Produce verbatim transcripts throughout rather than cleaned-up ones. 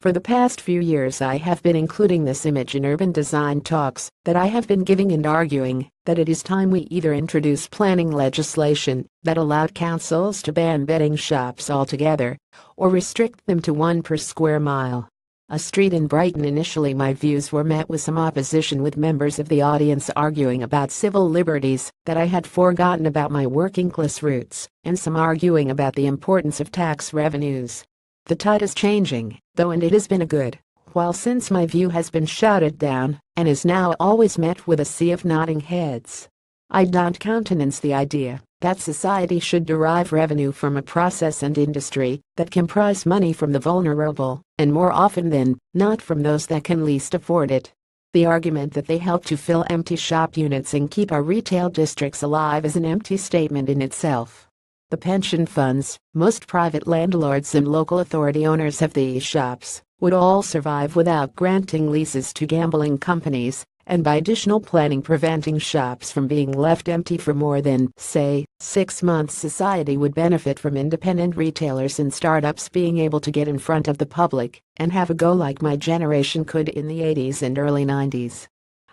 For the past few years I have been including this image in urban design talks that I have been giving and arguing that it is time we either introduce planning legislation that allowed councils to ban betting shops altogether, or restrict them to one per square mile. A street in Brighton. Initially my views were met with some opposition, with members of the audience arguing about civil liberties that I had forgotten about my working-class roots, and some arguing about the importance of tax revenues. The tide is changing, though, and it has been a good while since my view has been shouted down and is now always met with a sea of nodding heads. I don't countenance the idea that society should derive revenue from a process and industry that can prize money from the vulnerable, and more often than not from those that can least afford it. The argument that they help to fill empty shop units and keep our retail districts alive is an empty statement in itself. The pension funds, most private landlords and local authority owners of these shops would all survive without granting leases to gambling companies, and by additional planning preventing shops from being left empty for more than, say, six months society would benefit from independent retailers and startups being able to get in front of the public and have a go like my generation could in the eighties and early nineties.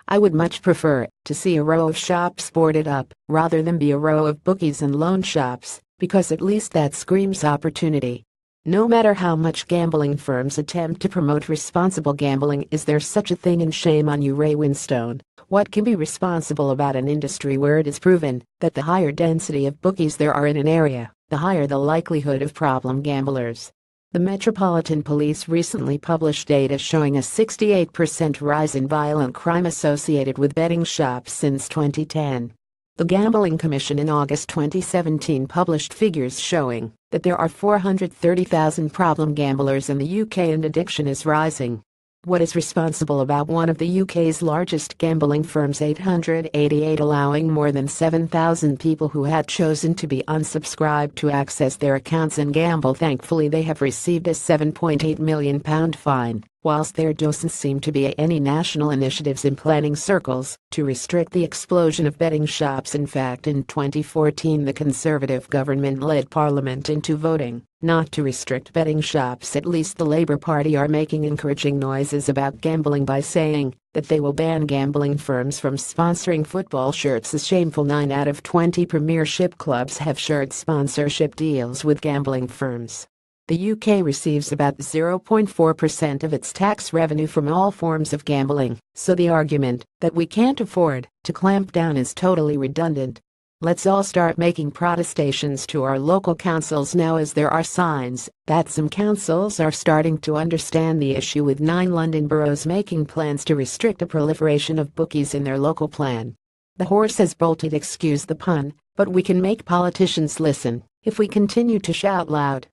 I would much prefer to see a row of shops boarded up rather than be a row of bookies and loan shops, because at least that screams opportunity. No matter how much gambling firms attempt to promote responsible gambling, is there such a thing? And shame on you, Ray Winstone. What can be responsible about an industry where it is proven that the higher density of bookies there are in an area, the higher the likelihood of problem gamblers? The Metropolitan Police recently published data showing a sixty-eight percent rise in violent crime associated with betting shops since twenty ten. The Gambling Commission in August twenty seventeen published figures showing that there are four hundred thirty thousand problem gamblers in the U K, and addiction is rising. What is responsible about one of the U K's largest gambling firms, eight eighty-eight, allowing more than seven thousand people who had chosen to be unsubscribed to access their accounts and gamble? Thankfully, they have received a seven point eight million pounds fine, whilst there doesn't seem to be any national initiatives in planning circles to restrict the explosion of betting shops. In fact, in twenty fourteen the Conservative government led Parliament into voting not to restrict betting shops. At least the Labour Party are making encouraging noises about gambling by saying that they will ban gambling firms from sponsoring football shirts. A shameful nine out of twenty Premiership clubs have shirt sponsorship deals with gambling firms. The U K receives about zero point four percent of its tax revenue from all forms of gambling, so the argument that we can't afford to clamp down is totally redundant. Let's all start making protestations to our local councils now, as there are signs that some councils are starting to understand the issue, with nine London boroughs making plans to restrict the proliferation of bookies in their local plan. The horse has bolted, excuse the pun, but we can make politicians listen if we continue to shout loud.